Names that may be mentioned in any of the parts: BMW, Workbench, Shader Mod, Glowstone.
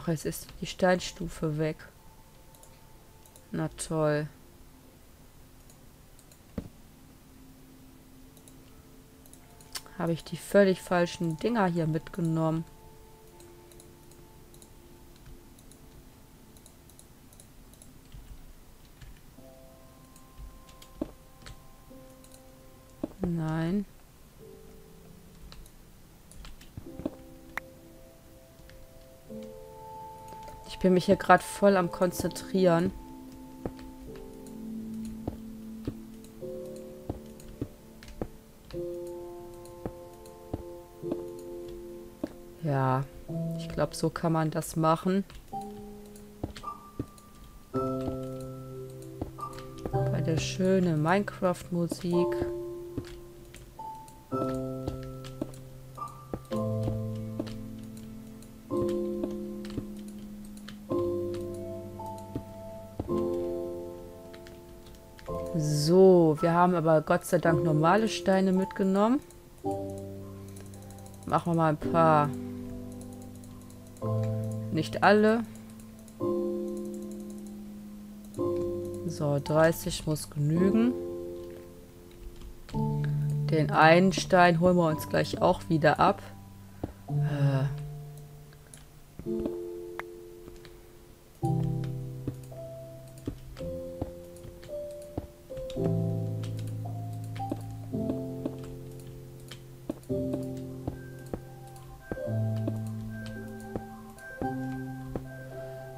Ach, jetzt ist die Steinstufe weg. Na toll. Habe ich die völlig falschen Dinger hier mitgenommen. Nein. Ich bin mich hier gerade voll am Konzentrieren. Ja, ich glaube, so kann man das machen. Bei der schönen Minecraft-Musik. So, wir haben aber Gott sei Dank normale Steine mitgenommen. Machen wir mal ein paar. Nicht alle. So, 30 muss genügen. Den einen Stein holen wir uns gleich auch wieder ab.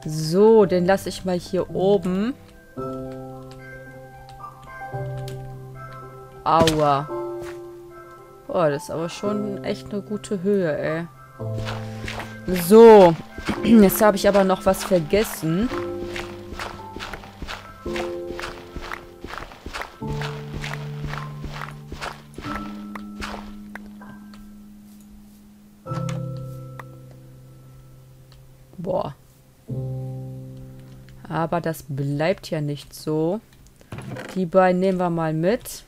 So, den lasse ich mal hier oben. Aua. Boah, das ist aber schon echt eine gute Höhe, ey. So, jetzt habe ich aber noch was vergessen. Boah. Aber das bleibt ja nicht so. Die beiden nehmen wir mal mit.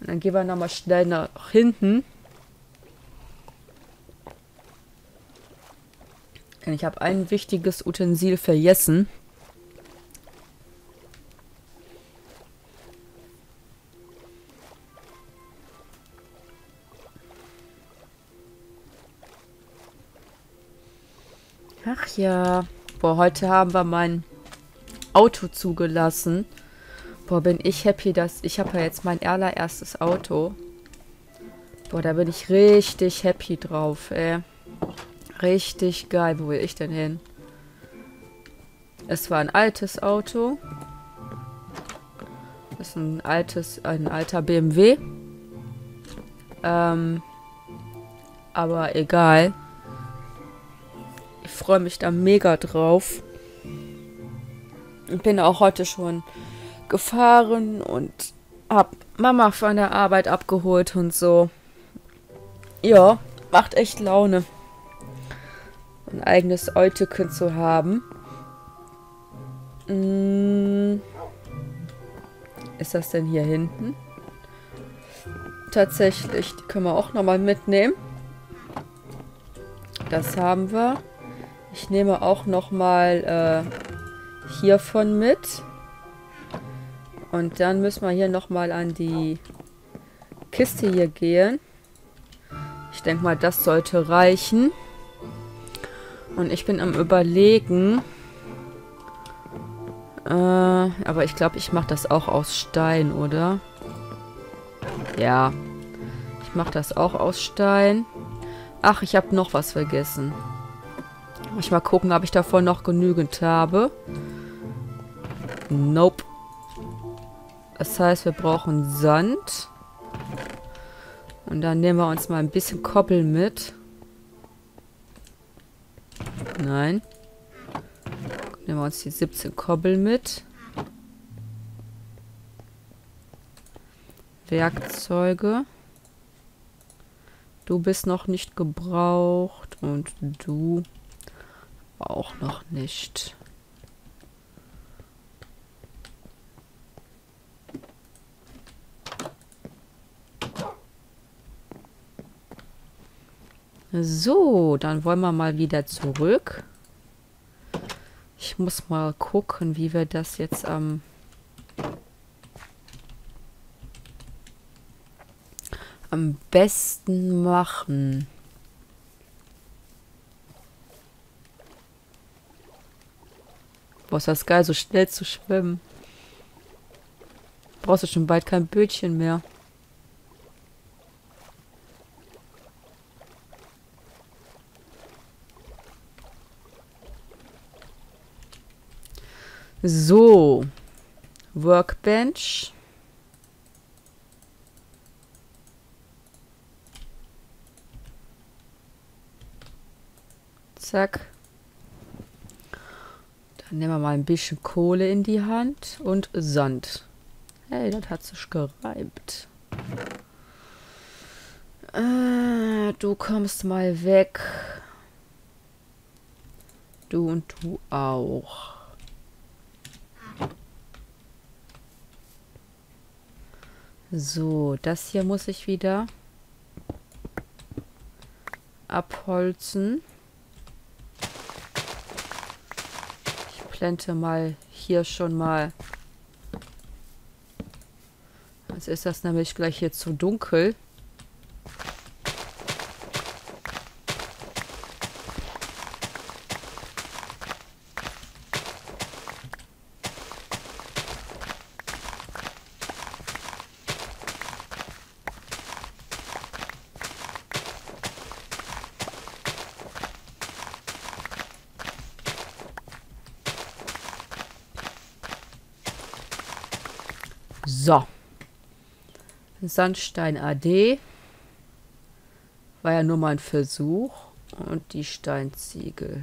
Und dann gehen wir nochmal schnell nach hinten. Denn ich habe ein wichtiges Utensil vergessen. Ach ja. Boah, heute haben wir mein Auto zugelassen. Boah, bin ich happy, dass... Ich habe ja jetzt mein allererstes Auto. Boah, da bin ich richtig happy drauf, ey. Richtig geil. Wo will ich denn hin? Es war ein altes Auto. Das ist ein alter BMW. Aber egal. Ich freue mich da mega drauf. Ich bin auch heute schon gefahren und hab Mama von der Arbeit abgeholt und so. Ja, macht echt Laune, ein eigenes Autoken zu haben. Ist das denn hier hinten? Tatsächlich, die können wir auch nochmal mitnehmen. Das haben wir. Ich nehme auch nochmal hiervon mit. Und dann müssen wir hier nochmal an die Kiste hier gehen. Ich denke mal, das sollte reichen. Und ich bin am Überlegen. Aber ich glaube, ich mache das auch aus Stein, oder? Ja. Ich mache das auch aus Stein. Ach, ich habe noch was vergessen. Ich mal gucken, ob ich davon noch genügend habe. Nope. Das heißt, wir brauchen Sand. Und dann nehmen wir uns mal ein bisschen Koppel mit. Nein. Nehmen wir uns die 17 Koppel mit. Werkzeuge. Du bist noch nicht gebraucht und du auch noch nicht. So, dann wollen wir mal wieder zurück. Ich muss mal gucken, wie wir das jetzt am besten machen. Boah, ist das geil, so schnell zu schwimmen. Brauchst du schon bald kein Bötchen mehr. So, Workbench. Zack. Dann nehmen wir mal ein bisschen Kohle in die Hand und Sand. Hey, das hat sich gereimt. Du kommst mal weg. Du und du auch. So, das hier muss ich wieder abholzen. Ich plante mal hier schon mal. Jetzt ist das nämlich gleich hier zu dunkel. So. Sandstein AD. War ja nur mal ein Versuch. Und die Steinziegel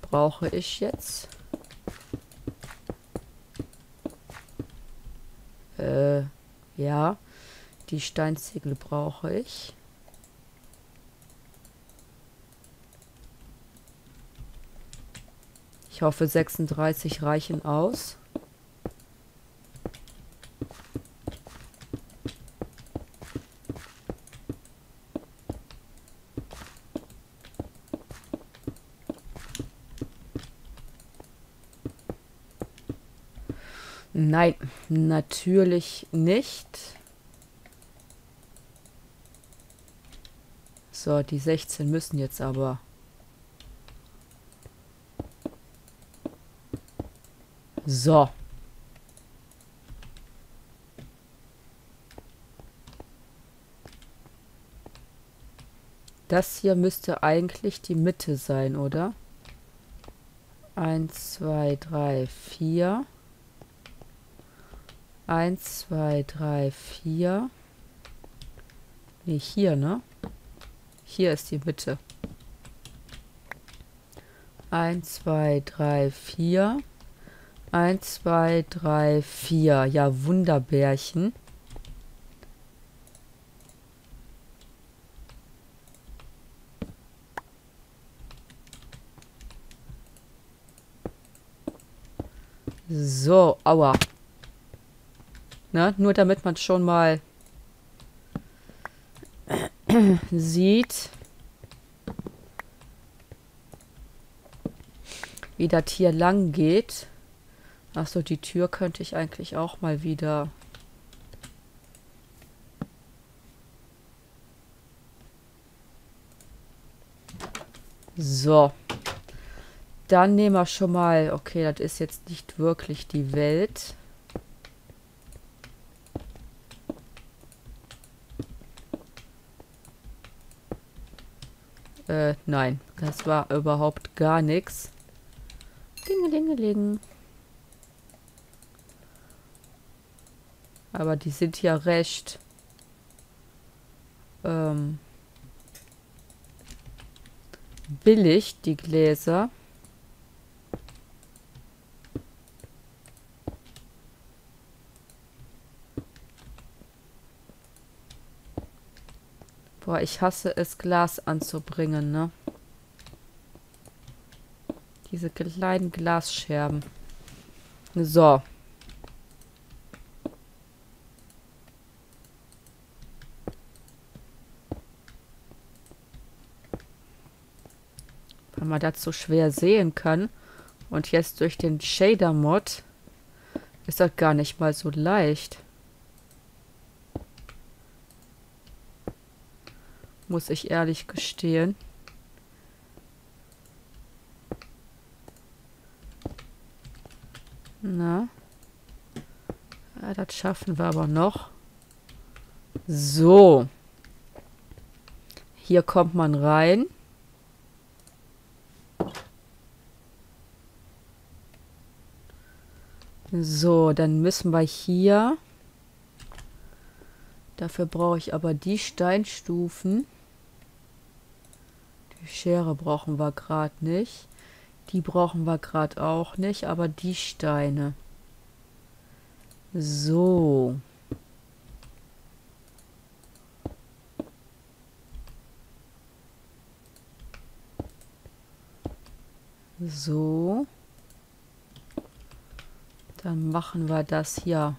brauche ich jetzt. Ja. Die Steinziegel brauche ich. Ich hoffe, 36 reichen aus. Nein, natürlich nicht. So, die 16 müssen jetzt aber. So. Das hier müsste eigentlich die Mitte sein, oder? 1, 2, 3, 4. 1, 2, 3, 4. Ne, hier, ne? Hier ist die Mitte. 1, 2, 3, 4. 1, 2, 3, 4. Ja, Wunderbärchen. So, aua. Na, nur damit man schon mal sieht, wie das hier lang geht. Achso, die Tür könnte ich eigentlich auch mal wieder. So. Dann nehmen wir schon mal. Okay, das ist jetzt nicht wirklich die Welt. Nein, das war überhaupt gar nichts. Dingelingeling. Aber die sind ja recht. Billig, die Gläser. Boah, ich hasse es, Glas anzubringen, ne? Diese kleinen Glasscherben. So. weil man das so schwer sehen kann. Und jetzt durch den Shader Mod ist das gar nicht mal so leicht. Muss ich ehrlich gestehen. Na. Ja, das schaffen wir aber noch. So. Hier kommt man rein. So, dann müssen wir hier. Dafür brauche ich aber die Steinstufen. Die Schere brauchen wir gerade nicht. Die brauchen wir gerade auch nicht, aber die Steine. So. So. Dann machen wir das hier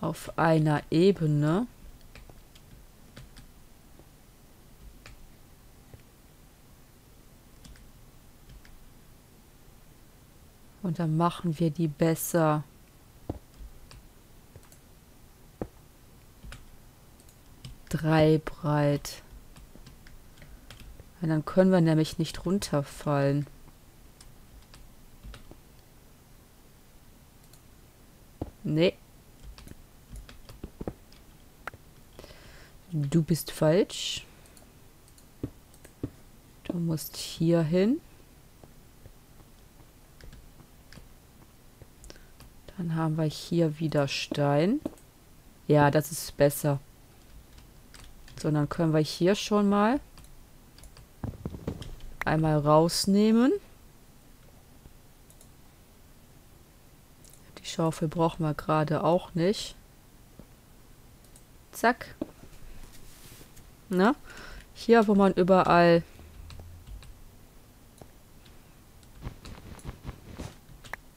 auf einer Ebene. Und dann machen wir die besser. Drei breit. Und dann können wir nämlich nicht runterfallen. Nee. Du bist falsch. Du musst hier hin. Dann haben wir hier wieder Stein. Ja, das ist besser. So, dann können wir hier schon mal einmal rausnehmen. Die Schaufel brauchen wir gerade auch nicht. Zack. Na? Hier, wo man überall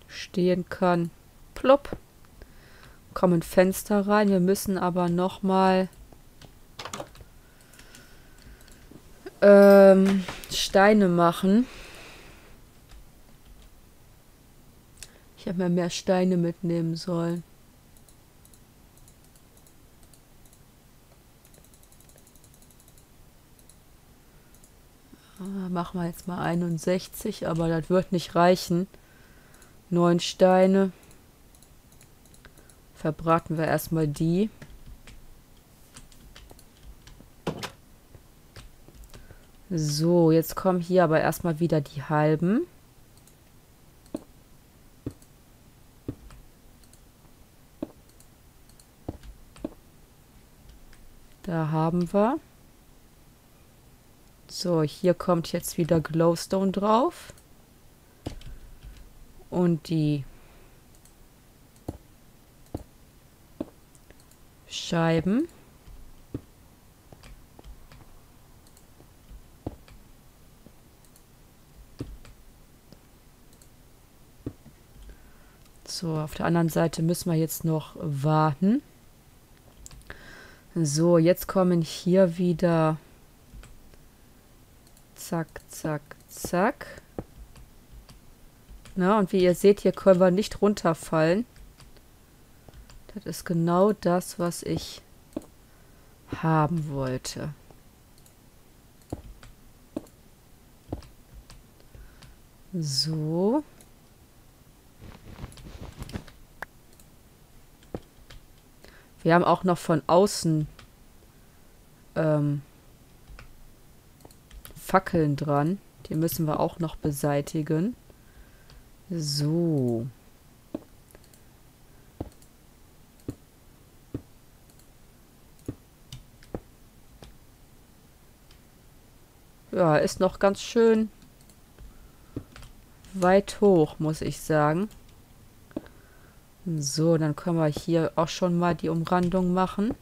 stehen kann. Plopp. Kommen Fenster rein. Wir müssen aber nochmal Steine machen. Ich hätte mir mehr Steine mitnehmen sollen. Machen wir jetzt mal 61, aber das wird nicht reichen. 9 Steine. Verbraten wir erstmal die. So, jetzt kommen hier aber erstmal wieder die halben. Da haben wir. So, hier kommt jetzt wieder Glowstone drauf. Und die Scheiben. So, auf der anderen Seite müssen wir jetzt noch warten. So, jetzt kommen hier wieder zack, zack, zack. Na, und wie ihr seht, hier können wir nicht runterfallen. Das ist genau das, was ich haben wollte. So. Wir haben auch noch von außen Fackeln dran. Die müssen wir auch noch beseitigen. So. Ja, ist noch ganz schön weit hoch, muss ich sagen. So, dann können wir hier auch schon mal die Umrandung machen.